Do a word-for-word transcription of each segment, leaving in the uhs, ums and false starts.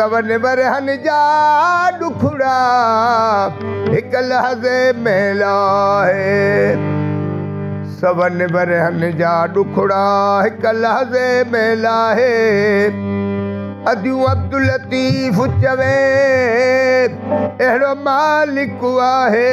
सवन बरहन जा दुखड़ा एक लहजे में लाए, सवन बरहन जा दुखड़ा एक लहजे में लाए। अदियूं अब्दुल लतीफ़ चवे अहिड़ो मालिक आहे,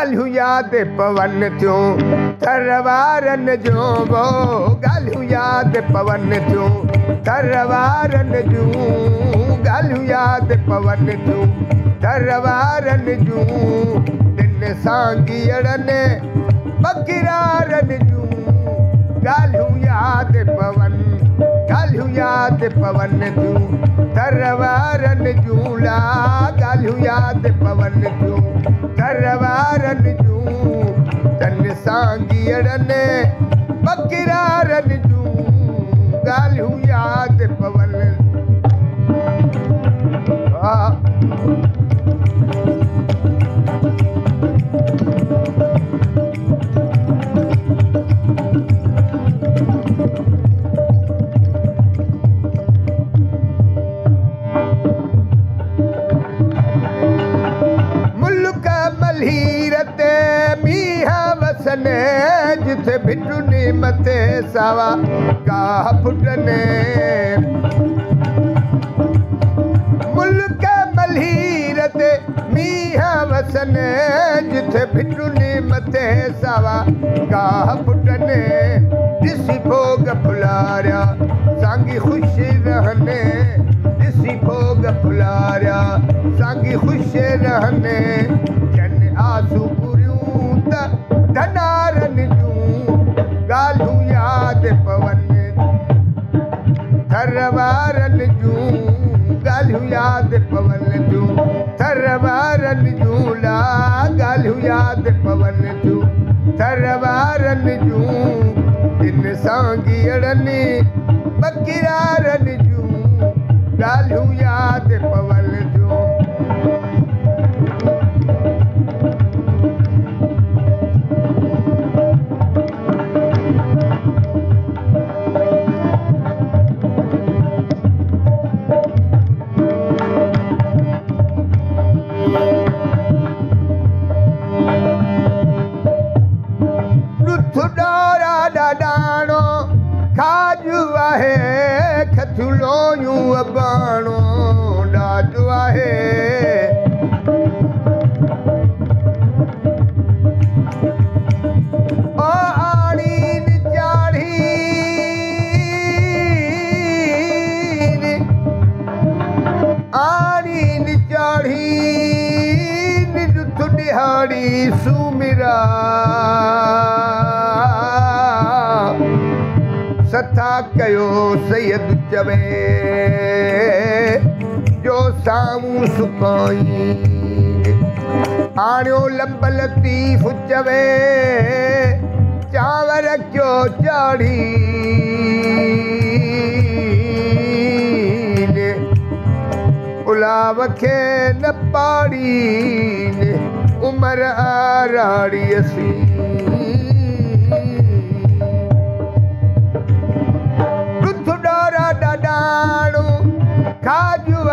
ॻाल्हियूं यादि पवन थियूं थर वारनि जो वो, ॻाल्हियूं यादि पवन थियूं थर वारनि जूं, ॻाल्हियूं यादि पवन थियूं थर वारनि जूं। दिन सांगीड़नि बकिरारनि जूं ॻाल्हियूं यादि पवन, ॻाल्हियूं यादि पवन थियूं थर वारनि जूं ला, ॻाल्हियूं यादि पवन थियूं थर वारनि जूं। तन सांगीड़नि बकिरारनि जूं ॻाल्हियूं यादि पवन। हा जिथे भिटुनी मथे सावा का फुटने मुल्क मलहीर ते मीह वसने, जिथे भिटुनी मथे सावा का फुटने। ॾिसी भोग फुलारिया सांगी ख़ुशि रहने, ॾिसी भोग फुलारिया सांगी ख़ुशि रहने। जन आसू पूरियूं त धनारनि जूं ॻाल्हियूं यादि पवन, थर वारनि जूं ॻाल्हियूं यादि पवन जूं थर वारनि जूं ला, ॻाल्हियूं यादि पवन जूं थर वारनि जूं। दिन सांगीड़नि बकिरारनि जूं ॻाल्हियूं यादि पवन जूं। अबाणो ॾाजो आहे आणी चाढ़ी आणी चाढ़ी ॾुथ ॾिहाड़ी सुमिरा था कयो सैयद चवे जो सामू सुकाई आणियो लब लतीफ़ चवे चावर क्यों चाढ़ी उलाव के न पाड़ी उमर आराड़ी असी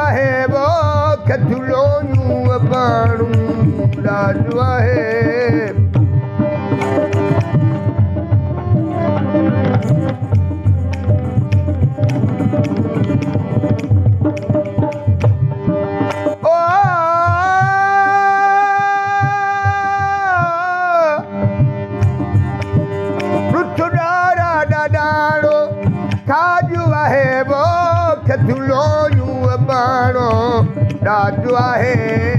है वो खतलो नूं बाणू लाजो है है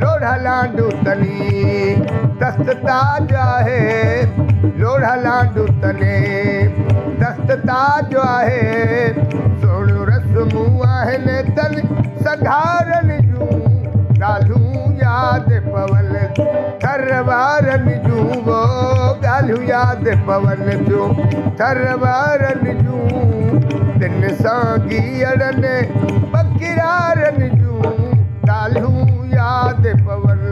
लोढ़ा लांडू तनी दस्तता जो है लोढ़ा लांडू तने दस्तता जो है सोन रस्मू आहन तन सधारन जू गालू याद पवन थरवारन जू वो गालू याद पवन जो थरवारन जू दिन सांगी अड़न बकिरारन जू गालूं याद पवन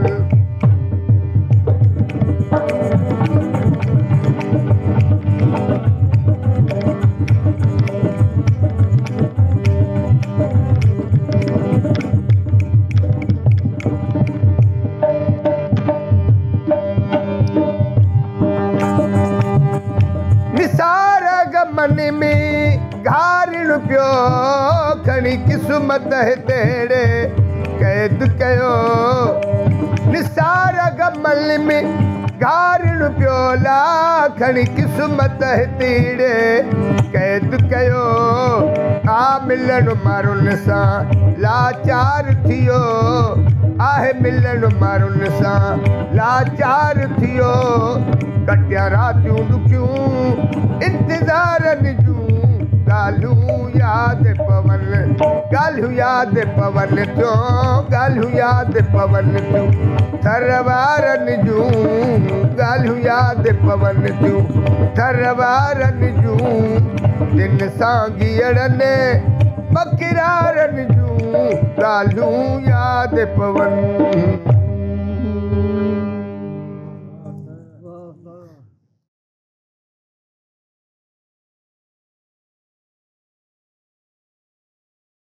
निसार गमन में घारण प्यो खणी किस्मत है तेरे कैद कयो निसार गमल में गारण पियो लाखणी किस्मत है तेरे कैद कयो आ मिलन मारुन सां लाचार थियो आहे मिलन मारुन सां लाचार थियो कटिया रातियूं ॾुखियूं इंतज़ारनि जूं गालूं याद पवन गालू याद पवन जो गालू याद पवन जो थरवारन जू गालू याद पवन जो थरवारन जू दिन सांगियड़न बकिरारन जू गालू याद पवन।